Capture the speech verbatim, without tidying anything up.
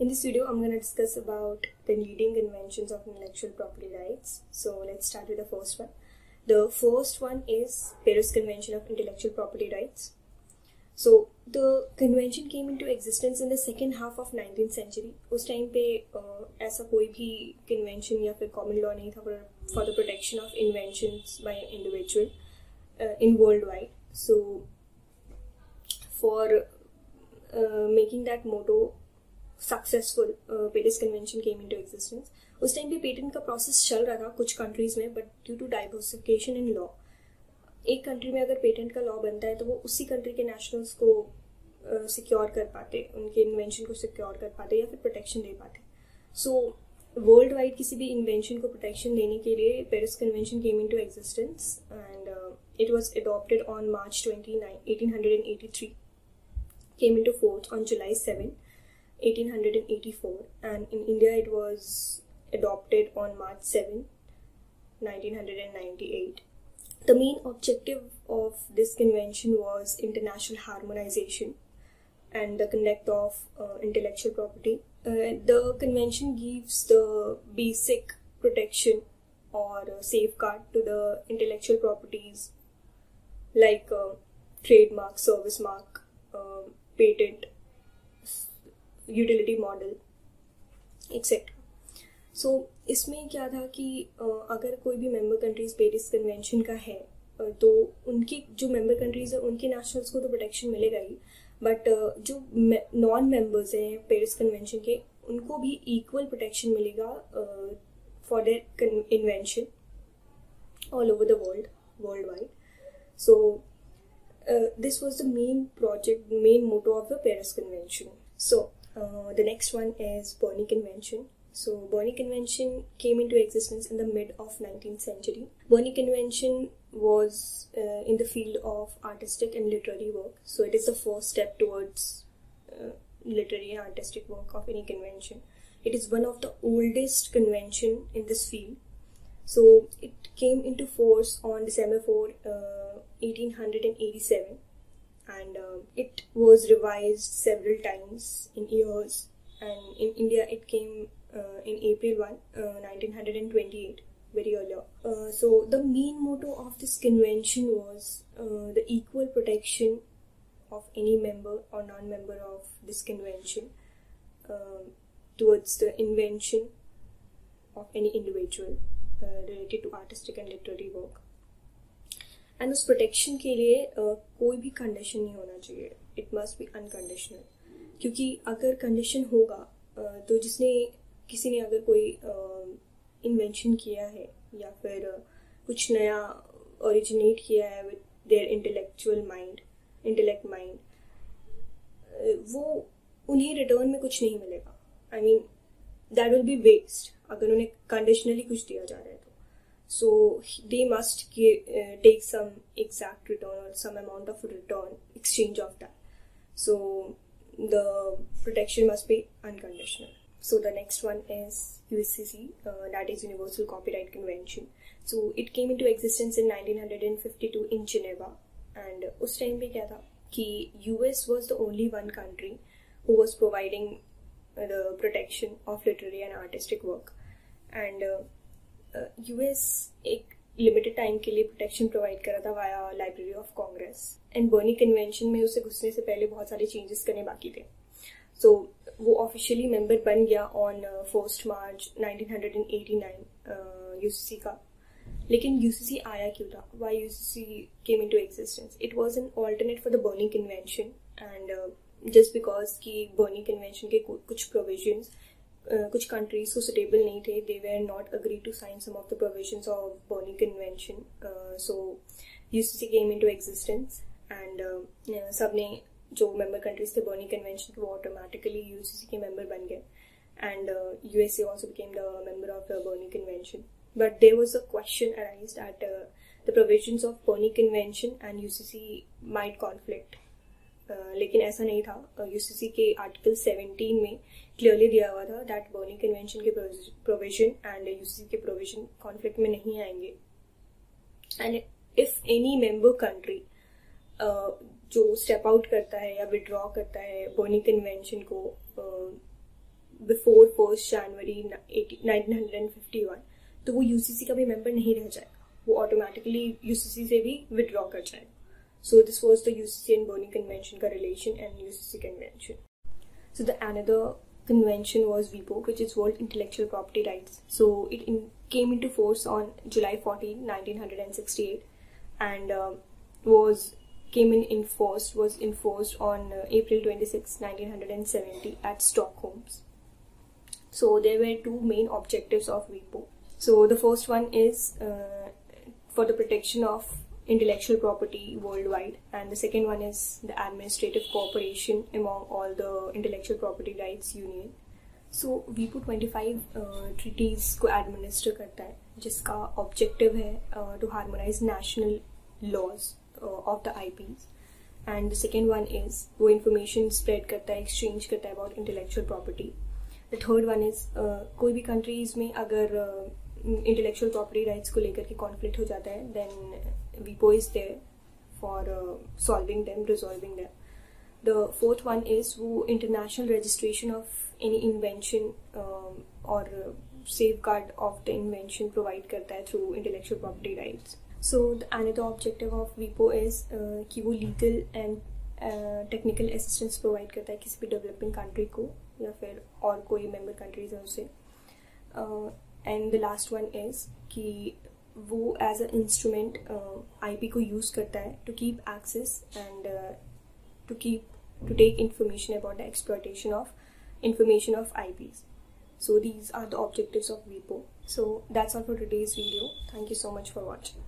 In this video, I'm going to discuss about the leading conventions of intellectual property rights. So let's start with the first one. The first one is Paris Convention of Intellectual Property Rights. So the convention came into existence in the second half of nineteenth century. उस time पे ऐसा कोई भी convention या फिर common law नहीं था for the protection of inventions by an individual uh, in worldwide. So for uh, making that motto successful, uh, Paris Convention came into existence. उस time पे patent का process चल रहा था कुछ countries में, but due to diversification in law, एक country में अगर पेटेंट का लॉ बनता है तो वो उसी कंट्री के नेशनल्स को सिक्योर uh, कर पाते, उनके इन्वेंशन को सिक्योर कर पाते या फिर प्रोटेक्शन दे पाते. सो वर्ल्ड वाइड किसी भी इन्वेंशन को प्रोटेक्शन देने के लिए Paris convention came into existence and it was adopted on March twenty nine eighteen hundred and eighty three came into force on July seven eighteen hundred and eighty four and in India it was adopted on March seven nineteen hundred and ninety eight. The main objective of this convention was international harmonization and the conduct of uh, intellectual property. Uh, the convention gives the basic protection or uh, safeguard to the intellectual properties like uh, trademark, service mark, uh, patent, utility model, et cetera. So so, इसमें क्या था कि अगर कोई भी member countries Paris convention का है तो उनकी जो मेंबर कंट्रीज है उनके नेशनल्स को तो प्रोटेक्शन मिलेगा ही, बट जो नॉन मेंबर्स हैं पेरिस कन्वेंशन के उनको भी इक्वल प्रोटेक्शन मिलेगा for their invention all over the world world wide. So this was the main project main motto of the Paris convention. So the next one is Berne convention. So, Berne Convention came into existence in the mid of nineteenth century. Berne Convention was uh, in the field of artistic and literary work. So, it is the first step towards uh, literary and artistic work of any convention. It is one of the oldest convention in this field. So, it came into force on December fourth, uh, eighteen eighty-seven, and uh, it was revised several times in years. And in India, it came Uh, in April first, nineteen twenty-eight, very earlier. Uh, so the main motto of this convention was uh, the equal protection of any member or non-member of this convention uh, towards the invention of any individual uh, related to artistic and literary work. And उस protection के लिए uh, कोई भी condition नहीं होना चाहिए. It must be unconditional. क्योंकि अगर condition होगा uh, तो जिसने किसी ने अगर कोई इन्वेंशन uh, किया है या फिर uh, कुछ नया ओरिजिनेट किया है with their intellectual mind intellect mind वो उन्हें रिटर्न में कुछ नहीं मिलेगा. I mean that will be waste अगर उन्हें कंडीशनली कुछ दिया जा रहा है तो. So they must take some exact return और some amount of return exchange of that. So the protection must be unconditional. So the next one is U S C C, uh, that is Universal Copyright Convention. So it came into existence in nineteen fifty-two in Geneva, and उस time पे क्या था कि U S was the only one country who was providing the protection of literary and artistic work, and uh, uh, U S एक limited time के लिए protection provide करा था via Library of Congress, and Berne Convention में उसे घुसने से पहले बहुत सारे changes करने बाकी थे. So वो ऑफिशियली मेंबर बन गया on first March nineteen eighty nine UCC का. लेकिन यूसीसी आया क्यों था, why UCC came into existence? It was an alternate for the Berne convention and just because कि बर्ने कन्वेंशन के कुछ प्रोविजंस uh, कुछ कंट्रीज को सुटेबल नहीं थे, they were not agree to sign some of the provisions of Berne convention. So UCC came into existence and सब ने जो मेंबर कंट्रीज थे बर्ने कन्वेंशन के वो ऑटोमेटिकली यूसीसी के मेंबर बन गए and USA also became the member of the Berne convention. But there was a question arised that the provisions of Berne convention and UCC might conflict, लेकिन ऐसा नहीं था. UCC uh, के article seventeen में clearly दिया हुआ था that Berne convention के प्रोविजन एंड यूसीसी के प्रोविजन कॉन्फ्लिक्ट में नहीं आएंगे, and if any member country जो स्टेप आउट करता है या विड्रॉ करता है बर्ने कन्वेंशन को before first January nineteen fifty one, तो वो यूसीसी का भी मेंबर नहीं रह जाएगा, वो ऑटोमेटिकली यूसीसी से भी विदड्रॉ कर जाएगा. So this was the UCC and Berne convention का relation and UCC convention. So the another convention was WIPO, which is World Intellectual Property Rights. So it in, came into force on July fourteenth nineteen sixty-eight, and uh, was came in enforced was enforced on uh, April twenty-sixth nineteen seventy at Stockholm. So there were two main objectives of WIPO. So the first one is uh, for the protection of intellectual property worldwide, and the second one is the administrative cooperation among all the intellectual property rights union. So WIPO twenty-five uh, treaties को administer करता है, जिसका objective है uh, to harmonize national laws uh, of the I Ps, and the second one is वो information spread करता है, exchange करता है about intellectual property. The third one is uh, कोई भी countries में अगर uh, intellectual property rights को लेकर के conflict हो जाता है, then WIPO is there for uh, solving them, resolving them. The fourth one is वो international registration of any invention um, or uh, safeguard of the invention provide करता है through intellectual property rights. So the another objective of WIPO is uh, कि वो legal and uh, technical assistance provide करता है किसी भी developing country को या फिर और कोई member countries हैं उसे. uh, And the last one is कि वो as an instrument uh, I P को use करता है to keep access and uh, to keep to take information about the exploitation of information of I Ps. So these are the objectives of WIPO. So that's all for today's video. Thank you so much for watching.